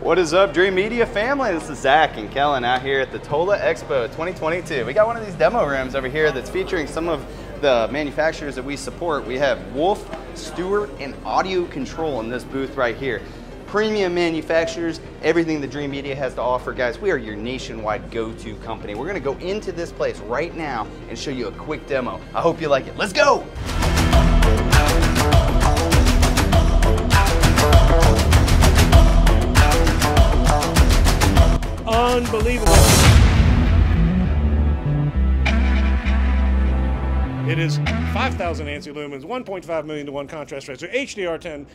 What is up, Dreamedia family? This is Zach and Kellen out here at the Tola Expo 2022. We got one of these demo rooms over here that's featuring some of the manufacturers that we support. We have WOLF, Stewart, and Audio Control in this booth right here. Premium manufacturers, everything the Dreamedia has to offer. Guys, we are your nationwide go-to company. We're gonna go into this place right now and show you a quick demo. I hope you like it. Let's go! Unbelievable. It is 5,000 ANSI lumens, 1.5 million to 1 contrast ratio, HDR10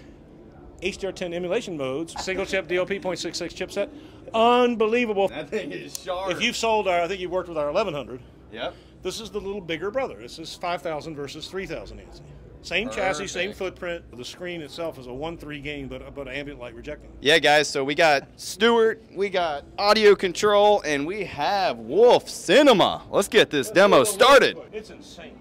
emulation modes, single chip DLP 0.66 chipset. Unbelievable. That thing is sharp. If you've sold our, I think you worked with our 1100. Yep. This is the little bigger brother. This is 5,000 versus 3,000 ANSI. Same chassis, same footprint. The screen itself is a 1.3 gain, but ambient light rejecting. Yeah, guys, so we got Stewart, we got Audio Control, and we have WOLF Cinema. Let's get this demo started. It's insane.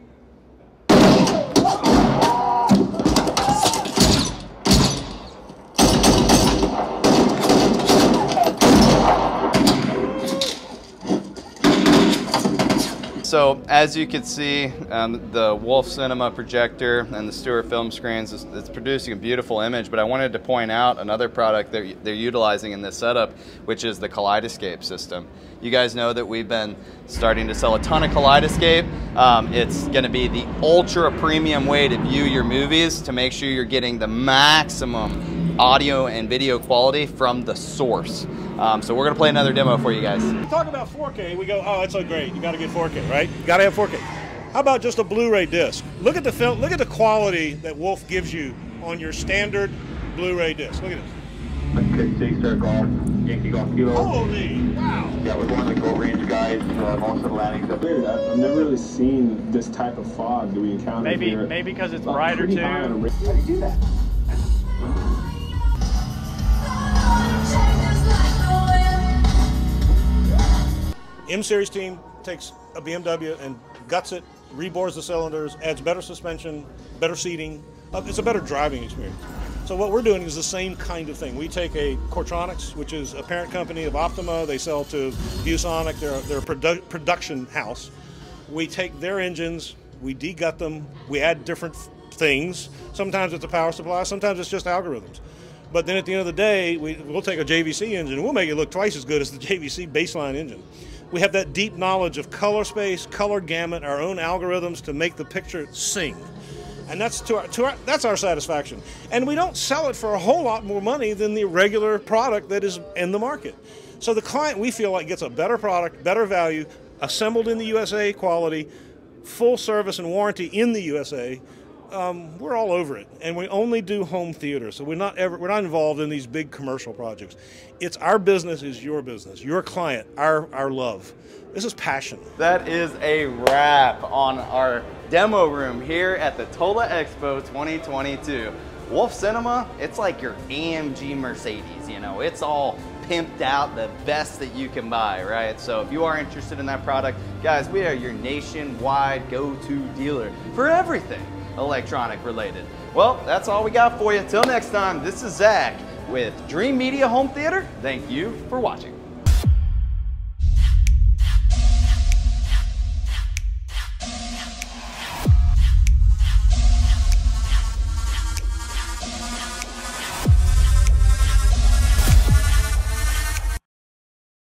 So as you can see, the WOLF Cinema projector and the Stewart Filmscreens, it's producing a beautiful image, but I wanted to point out another product that they're utilizing in this setup, which is the Kaleidescape system. You guys know that we've been starting to sell a ton of Kaleidescape. It's gonna be the ultra premium way to view your movies to make sure you're getting the maximum audio and video quality from the source. So we're gonna play another demo for you guys. We talk about 4K, we go, oh, that's so great. You gotta get 4K, right? You gotta have 4K. How about just a Blu-ray disc? Look at the film, look at the quality that WOLF gives you on your standard Blu-ray disc. Look at this. Holy wow! Yeah, we're one of the go range guys for most of the landings up here. I've never really seen this type of fog that we encounter. Maybe here. Maybe because it's brighter too. How do you do that? M-Series team takes a BMW and guts it, rebores the cylinders, adds better suspension, better seating. It's a better driving experience. So what we're doing is the same kind of thing. We take a Cortronics, which is a parent company of Optima. They sell to ViewSonic. They're a production house. We take their engines, we de-gut them, we add different things. Sometimes it's a power supply, sometimes it's just algorithms. But then at the end of the day, we'll take a JVC engine and we'll make it look twice as good as the JVC baseline engine. We have that deep knowledge of color space, color gamut, our own algorithms to make the picture sing. And that's, that's our satisfaction. And we don't sell it for a whole lot more money than the regular product that is in the market. So the client, we feel like, gets a better product, better value, assembled in the USA quality, full service and warranty in the USA. We're all over it, and we only do home theater, so we're not involved in these big commercial projects. It's our business is your business, your client, our love. This is passion. That is a wrap on our demo room here at the Tola Expo 2022. WOLF Cinema, it's like your AMG Mercedes, you know, it's all pimped out, the best that you can buy, right? So if you are interested in that product, guys, we are your nationwide go-to dealer for everything electronic related. Well, that's all we got for you. Till next time, this is Zach with Dreamedia Home Theater. Thank you for watching.